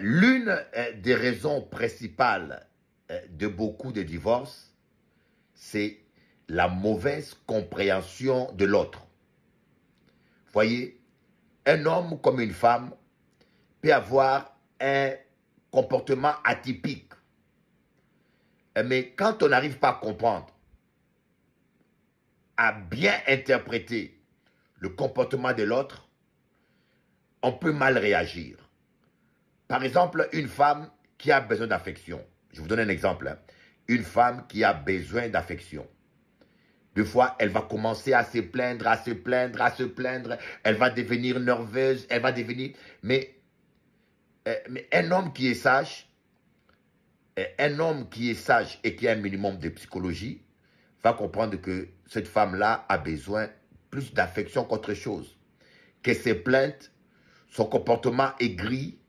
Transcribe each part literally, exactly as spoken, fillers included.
L'une des raisons principales de beaucoup de divorces, c'est la mauvaise compréhension de l'autre. Voyez, un homme comme une femme peut avoir un comportement atypique. Mais quand on n'arrive pas à comprendre, à bien interpréter le comportement de l'autre, on peut mal réagir. Par exemple, une femme qui a besoin d'affection. Je vous donne un exemple. Hein. Une femme qui a besoin d'affection. Des fois, elle va commencer à se plaindre, à se plaindre, à se plaindre. Elle va devenir nerveuse, elle va devenir... Mais, euh, mais un homme qui est sage, euh, un homme qui est sage et qui a un minimum de psychologie, va comprendre que cette femme-là a besoin plus d'affection qu'autre chose. Que ses plaintes, son comportement aigri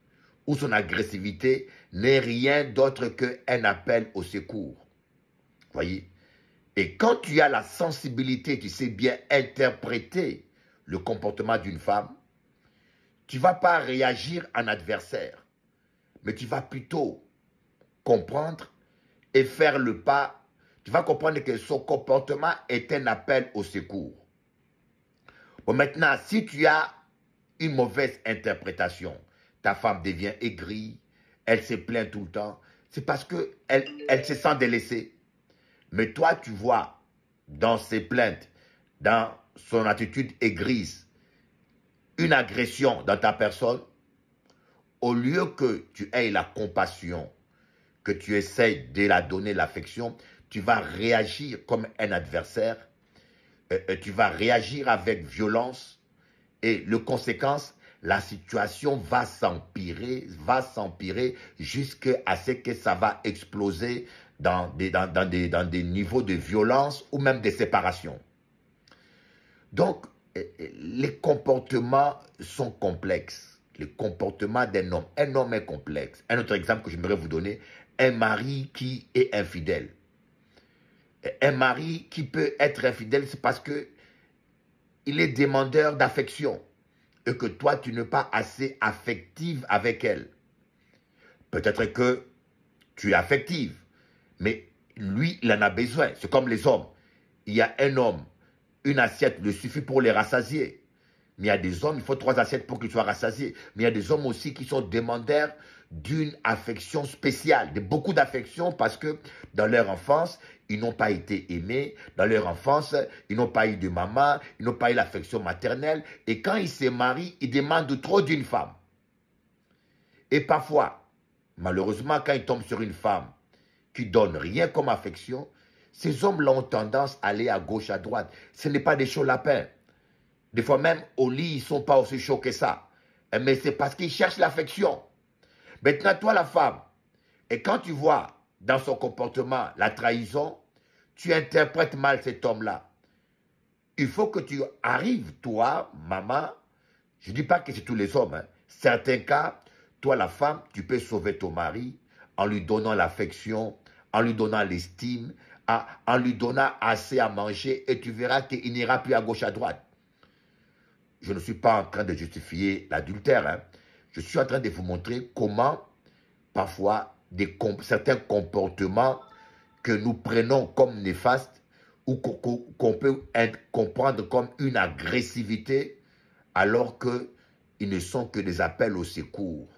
ou son agressivité n'est rien d'autre qu'un appel au secours. Voyez? Et quand tu as la sensibilité, tu sais bien interpréter le comportement d'une femme, tu ne vas pas réagir en adversaire, mais tu vas plutôt comprendre et faire le pas. Tu vas comprendre que son comportement est un appel au secours. Bon, maintenant, si tu as une mauvaise interprétation, ta femme devient aigrie, elle se plaint tout le temps, c'est parce qu'elle elle se sent délaissée. Mais toi, tu vois dans ses plaintes, dans son attitude aigrise, une agression dans ta personne, au lieu que tu aies la compassion, que tu essaies de la donner l'affection, tu vas réagir comme un adversaire, euh, tu vas réagir avec violence et le conséquence, la situation va s'empirer, va s'empirer jusqu'à ce que ça va exploser dans des, dans, dans, des, dans des niveaux de violence ou même de séparation. Donc, les comportements sont complexes. Les comportements d'un homme. Un homme est complexe. Un autre exemple que j'aimerais vous donner, un mari qui est infidèle. Un mari qui peut être infidèle, c'est parce qu'il est demandeur d'affection et que toi, tu n'es pas assez affective avec elle. Peut-être que tu es affective, mais lui, il en a besoin. C'est comme les hommes. Il y a un homme, une assiette lui suffit pour les rassasier. Mais il y a des hommes, il faut trois assiettes pour qu'ils soient rassasiés. Mais il y a des hommes aussi qui sont demandeurs d'une affection spéciale, de beaucoup d'affection parce que dans leur enfance, ils n'ont pas été aimés. Dans leur enfance, ils n'ont pas eu de maman, ils n'ont pas eu l'affection maternelle. Et quand ils se marient, ils demandent trop d'une femme. Et parfois, malheureusement, quand ils tombent sur une femme qui donne rien comme affection, ces hommes-là ont tendance à aller à gauche, à droite. Ce n'est pas des chauds lapins. Des fois même, au lit, ils ne sont pas aussi chauds que ça. Mais c'est parce qu'ils cherchent l'affection. Maintenant, toi, la femme, et quand tu vois dans son comportement la trahison, tu interprètes mal cet homme-là. Il faut que tu arrives, toi, maman, je ne dis pas que c'est tous les hommes, hein. Certains cas, toi, la femme, tu peux sauver ton mari en lui donnant l'affection, en lui donnant l'estime, en lui donnant assez à manger et tu verras qu'il n'ira plus à gauche, à droite. Je ne suis pas en train de justifier l'adultère, hein. Je suis en train de vous montrer comment, parfois, des com- certains comportements que nous prenons comme néfastes ou qu'on peut comprendre comme une agressivité, alors qu'ils ne sont que des appels au secours.